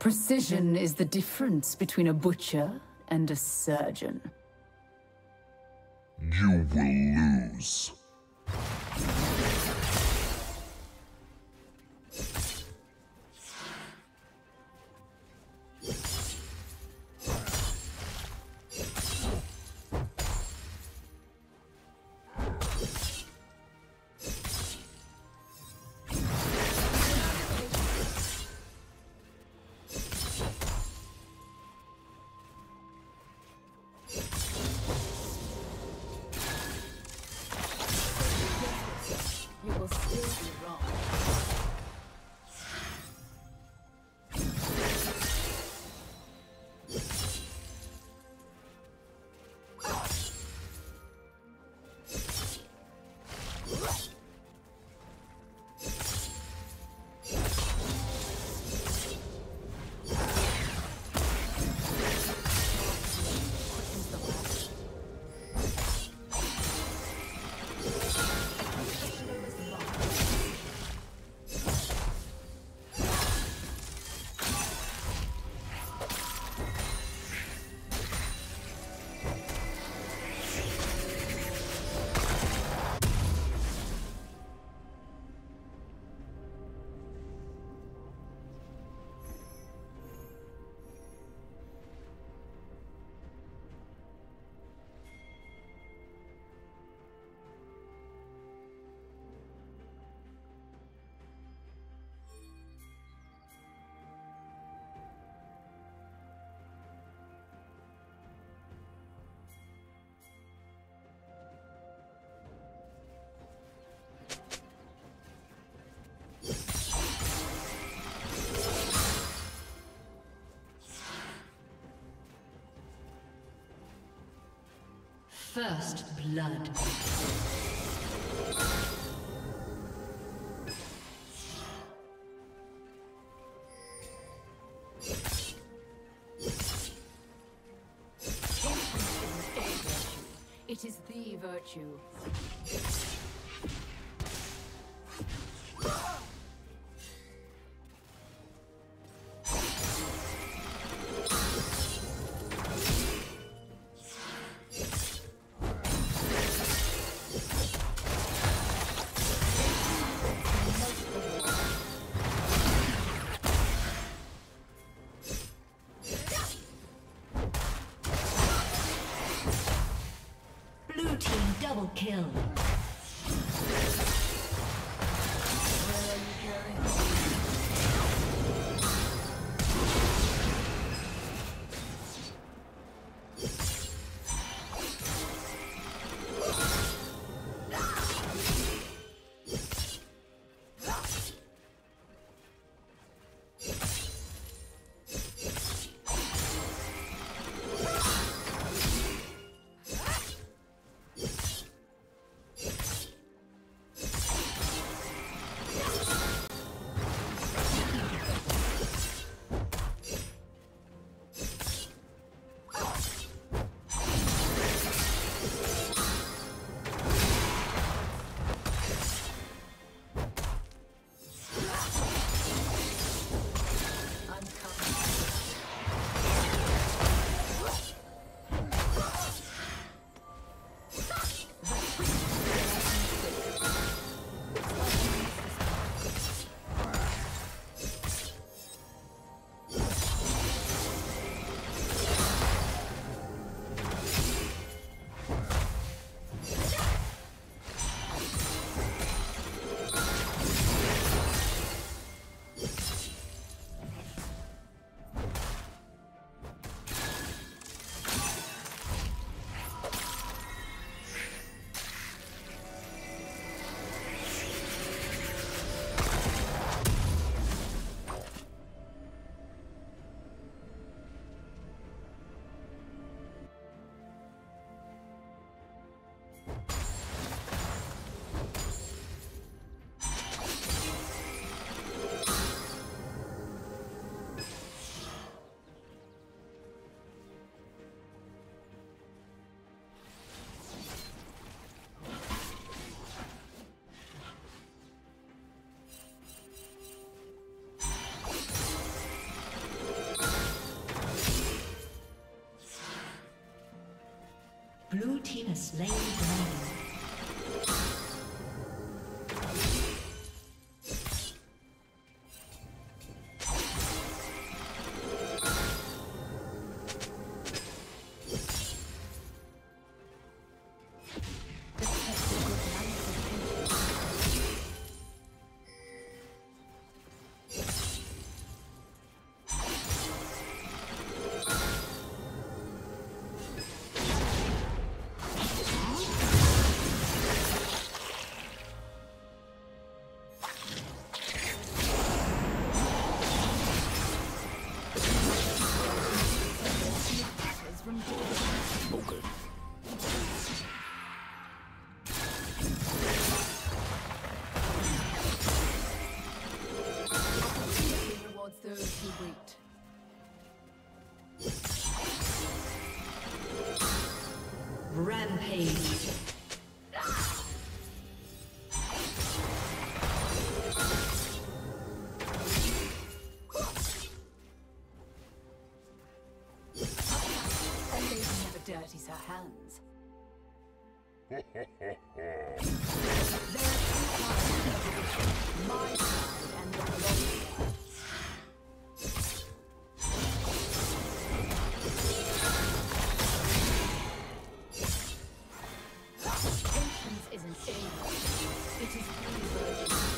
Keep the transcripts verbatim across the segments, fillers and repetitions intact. Precision is the difference between a butcher and a surgeon. You will lose. First blood. It is the virtue. Kill. blue team has slain the dragon. Dirties her hands. There are my side and the belonging. Patience isn't able. It is unworthy.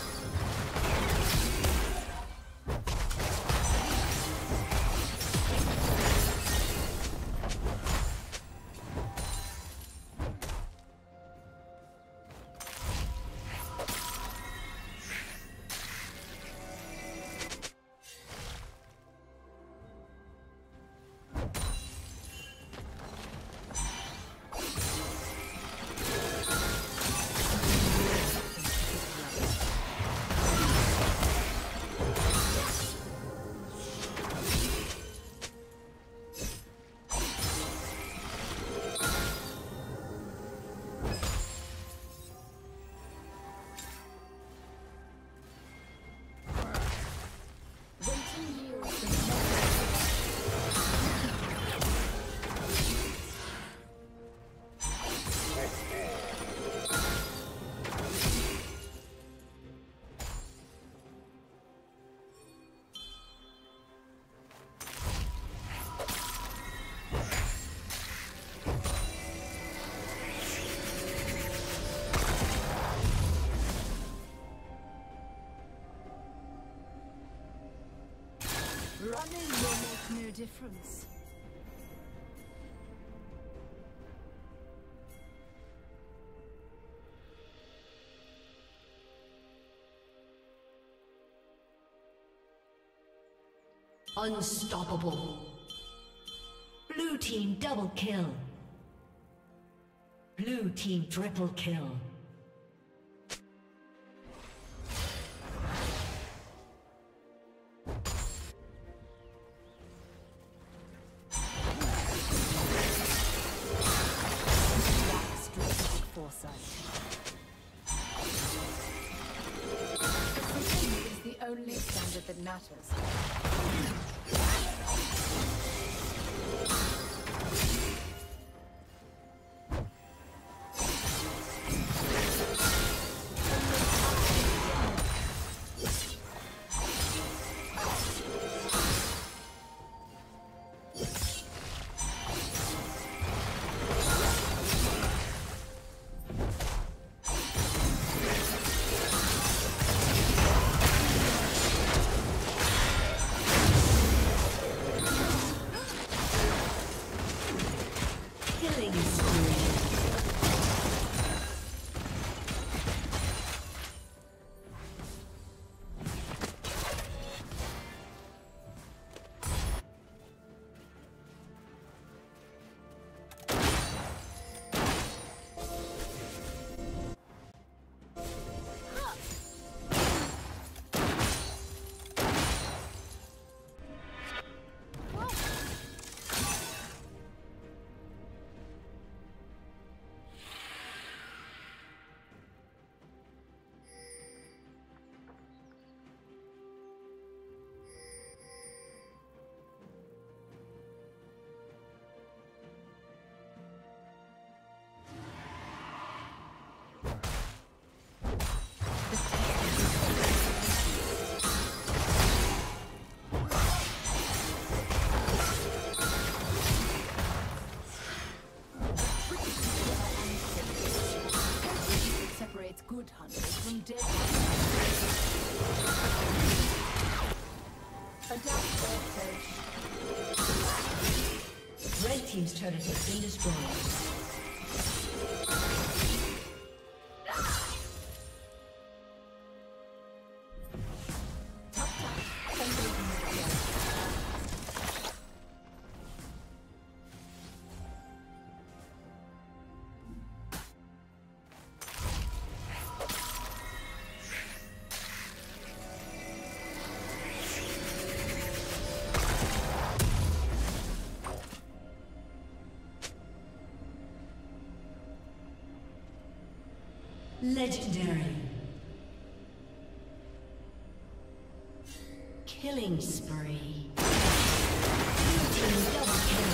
Running will make no difference. Unstoppable. Blue team double kill. Blue team triple kill. Red team's turret has been destroyed. Legendary. Killing spree. Double kill.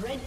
Red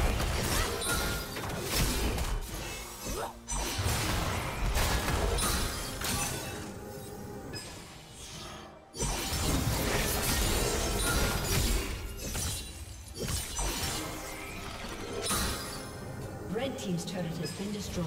been destroyed. Red team's turret has been destroyed. Team's turret has been destroyed.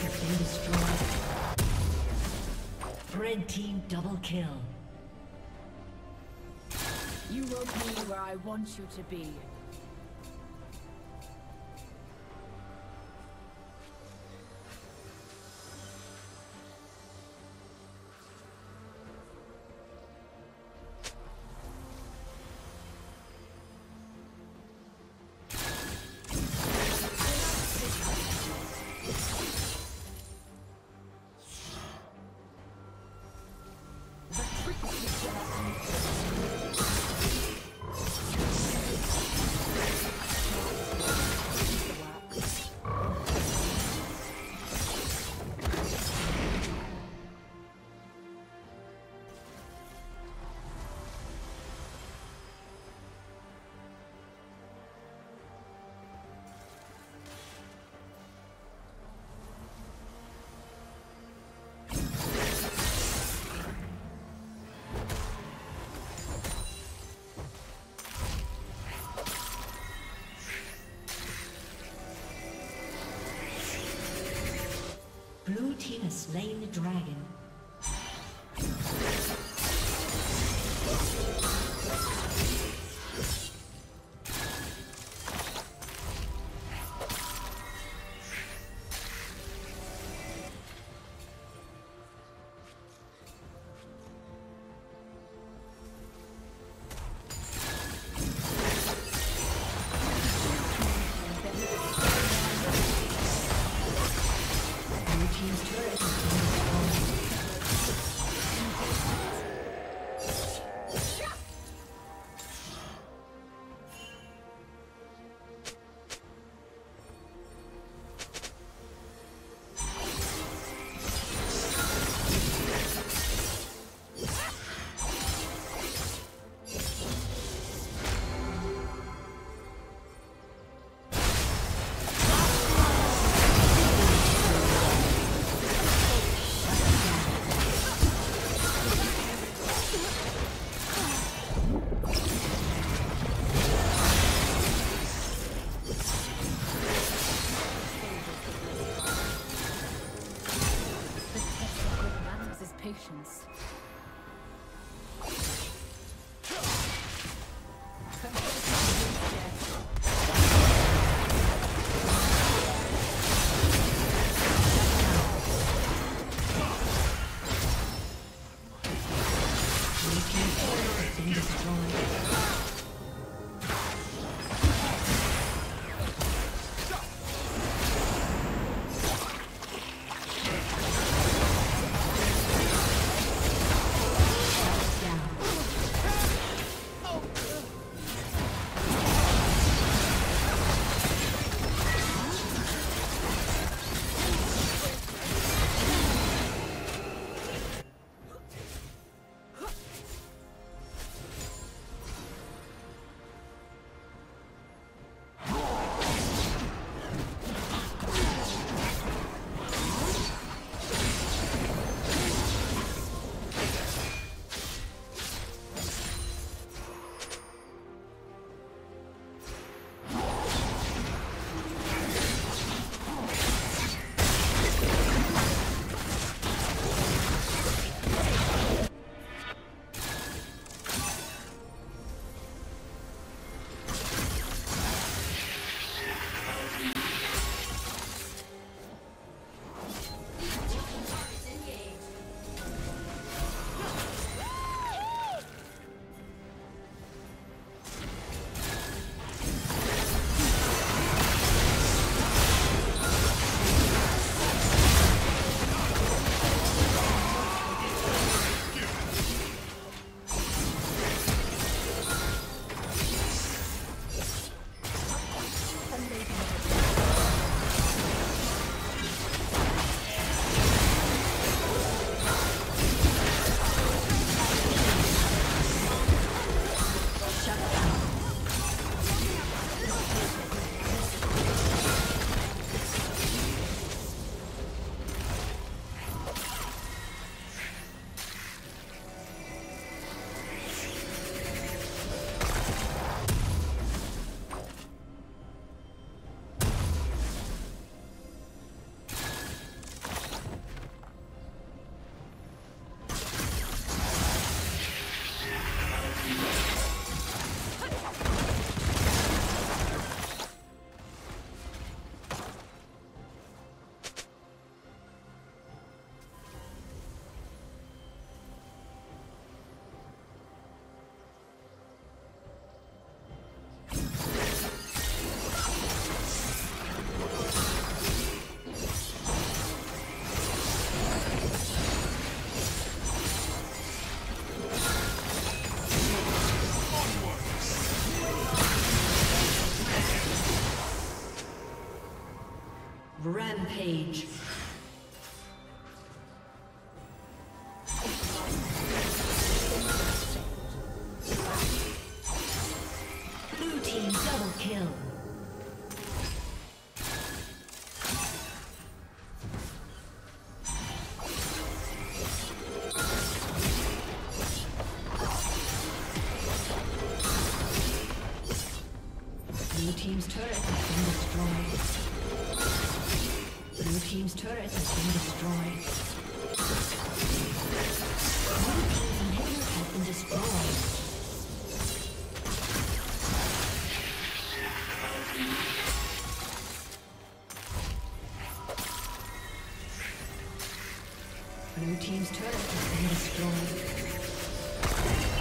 has been destroyed. Red team double kill. You will be where I want you to be. Blue team has slain the dragon. kill. Blue team's turret has been destroyed. Blue team's turret has been destroyed. Blue team's inhibitor has been destroyed. Blue team's turret has been destroyed.